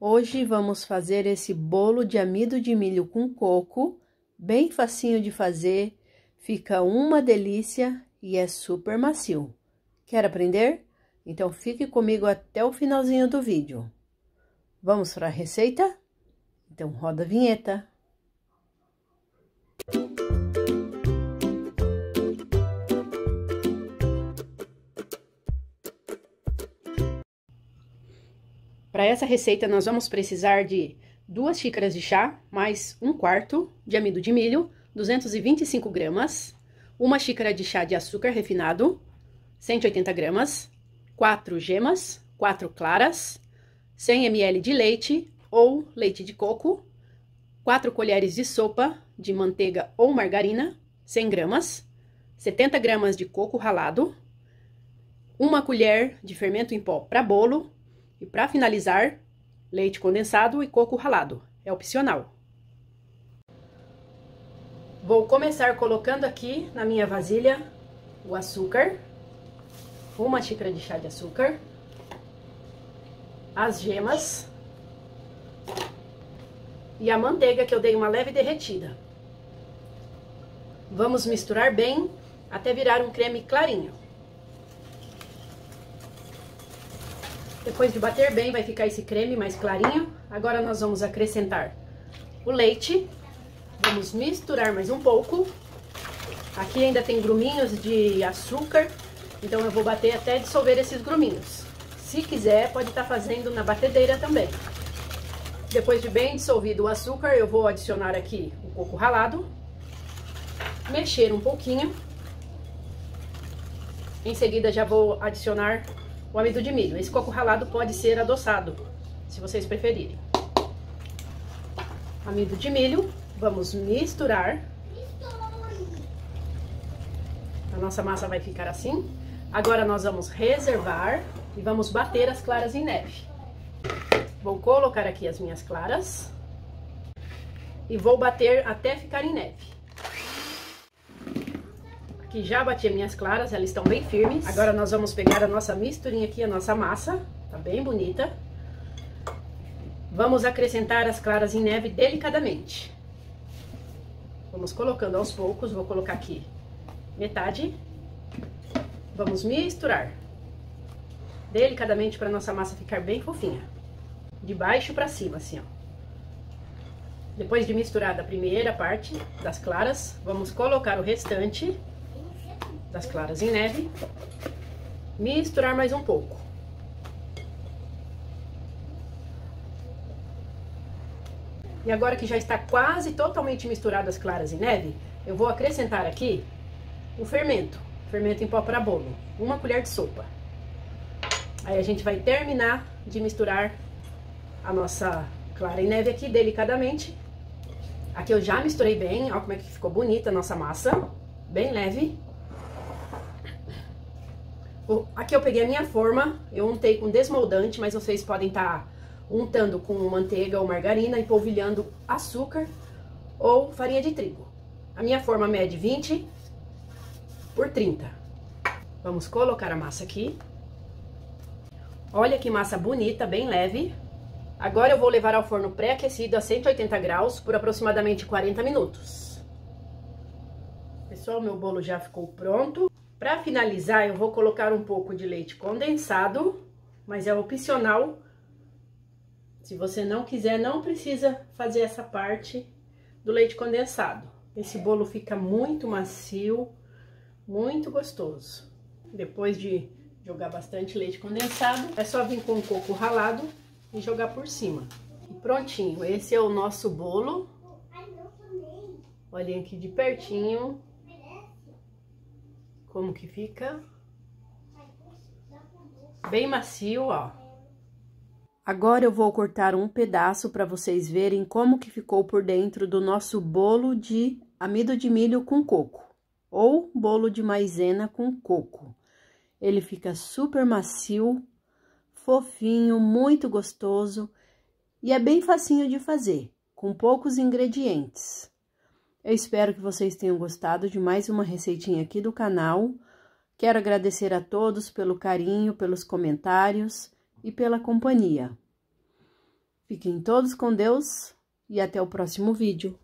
Hoje vamos fazer esse bolo de amido de milho com coco, bem facinho de fazer, fica uma delícia e é super macio. Quer aprender? Então fique comigo até o finalzinho do vídeo. Vamos para a receita? Então roda a vinheta. Para essa receita, nós vamos precisar de 2 xícaras de chá, mais 1/4 de amido de milho, 225 gramas, 1 xícara de chá de açúcar refinado, 180 gramas, 4 gemas, 4 claras, 100 ml de leite ou leite de coco, 4 colheres de sopa de manteiga ou margarina, 100 gramas, 70 gramas de coco ralado, 1 colher de fermento em pó para bolo, e para finalizar, leite condensado e coco ralado, é opcional. Vou começar colocando aqui na minha vasilha o açúcar, 1 xícara de chá de açúcar, as gemas e a manteiga que eu dei uma leve derretida. Vamos misturar bem até virar um creme clarinho. Depois de bater bem, vai ficar esse creme mais clarinho. Agora nós vamos acrescentar o leite. Vamos misturar mais um pouco. Aqui ainda tem gruminhos de açúcar, então eu vou bater até dissolver esses gruminhos. Se quiser, pode estar fazendo na batedeira também. Depois de bem dissolvido o açúcar, eu vou adicionar aqui o coco ralado. Mexer um pouquinho. Em seguida já vou adicionar o amido de milho. Esse coco ralado pode ser adoçado, se vocês preferirem. Amido de milho, vamos misturar. A nossa massa vai ficar assim. Agora nós vamos reservar e vamos bater as claras em neve. Vou colocar aqui as minhas claras e vou bater até ficar em neve. Aqui já bati minhas claras, elas estão bem firmes. Agora nós vamos pegar a nossa misturinha aqui, a nossa massa, tá bem bonita. Vamos acrescentar as claras em neve delicadamente. Vamos colocando aos poucos, vou colocar aqui metade. Vamos misturar delicadamente para nossa massa ficar bem fofinha. De baixo para cima, assim, ó. Depois de misturada a primeira parte das claras, vamos colocar o restante das claras em neve, misturar mais um pouco. E agora que já está quase totalmente misturado as claras em neve, eu vou acrescentar aqui o fermento em pó para bolo, 1 colher de sopa. Aí a gente vai terminar de misturar a nossa clara em neve aqui delicadamente. Aqui eu já misturei bem, olha como é que ficou bonita a nossa massa, bem leve. Aqui eu peguei a minha forma, eu untei com desmoldante, mas vocês podem estar untando com manteiga ou margarina e polvilhando açúcar ou farinha de trigo. A minha forma mede 20 por 30. Vamos colocar a massa aqui. Olha que massa bonita, bem leve. Agora eu vou levar ao forno pré-aquecido a 180 graus por aproximadamente 40 minutos. Pessoal, meu bolo já ficou pronto. Para finalizar, eu vou colocar um pouco de leite condensado, mas é opcional. Se você não quiser, não precisa fazer essa parte do leite condensado. Esse bolo fica muito macio, muito gostoso. Depois de jogar bastante leite condensado, é só vir com o coco ralado e jogar por cima. E prontinho, esse é o nosso bolo. Olhem aqui de pertinho como que fica, bem macio, ó. Agora eu vou cortar um pedaço para vocês verem como que ficou por dentro do nosso bolo de amido de milho com coco, ou bolo de maizena com coco. Ele fica super macio, fofinho, muito gostoso e é bem facinho de fazer, com poucos ingredientes. Eu espero que vocês tenham gostado de mais uma receitinha aqui do canal. Quero agradecer a todos pelo carinho, pelos comentários e pela companhia. Fiquem todos com Deus e até o próximo vídeo.